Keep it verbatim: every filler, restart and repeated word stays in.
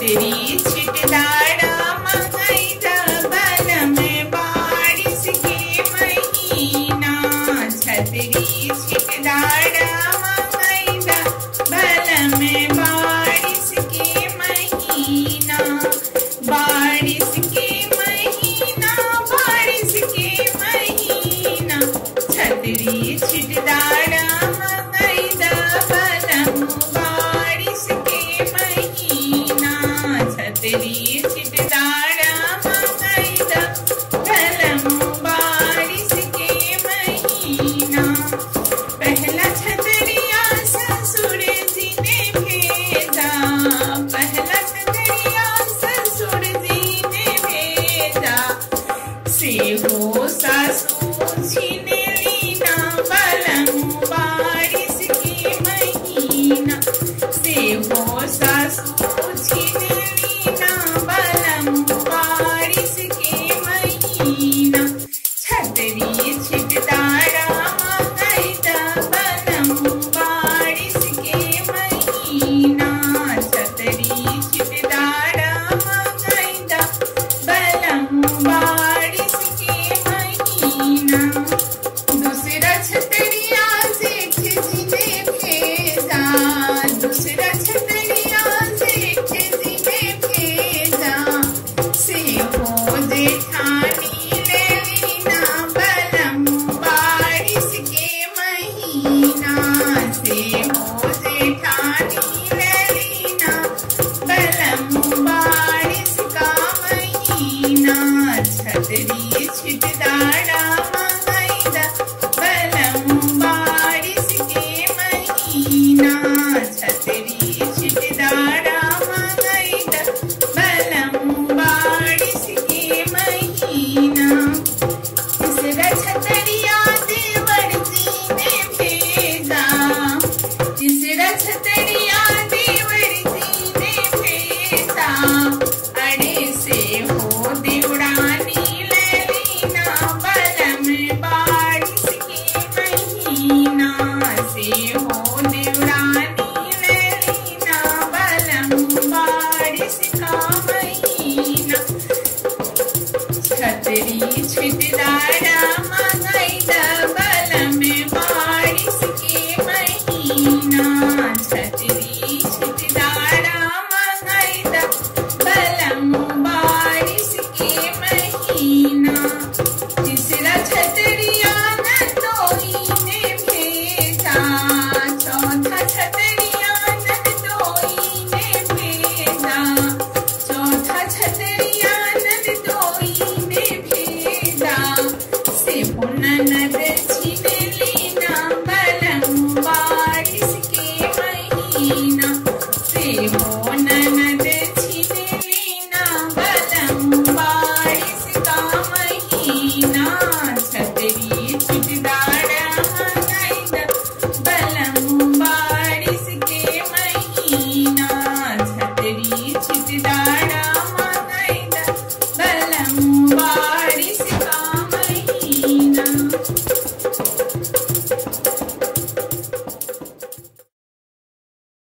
श्री छिटलाड़ा मंगाईदा बन में बारिश के महीना। छतरी छिटलाड़ा मंगाईदा बन में बारिश के महीना। बारिश के महीना, बारिश के महीना। छतरी छिटलाड़ा मंगाईदा बन बारिश के महीना। छतरी छिटलाड़ा मंगाईदा बन बारिश के महीना। पहला छतरिया ससुर जी ने भेजा। पहला छतरिया ससुर जी ने भेजा। से हो सासू जी ने लीना बलम बारिश के महीना। से हो सासू जी ने लीना बलम बारिश के महीना। छतरी छिटलाड़ा मंगाईदा बलम बारिश के महीना। छतरी छिटलाड़ा मंगाईदा बलम बारिश के महीना। दूसरा छतरिया सेठ जी ने भेजा। दूसरा छतरिया सेठ जी ने भेजा। से हो जेठानी ने लीना बलम बारिश के महीना। से हो जेठानी ने लीना बलम बारिश का महीना। छतरी छिटलाड़ा मंगाईदा बलम बारिश के महीना। छतरी छिटलाड़ा मंगाईदा बलम बारिश के महीना। तीसरा छतरिया देवर जी ने भेजा। तीसरा छतरिया देवर जी ने भेजा। अरे से हो देवरानी ले लीना बलम बारिश के महीना। से हो देवरानी ले लीना बलम बारिश का महीना। छतरी छिटलाड़ा मंगाईदा बलम बारिश के महीना।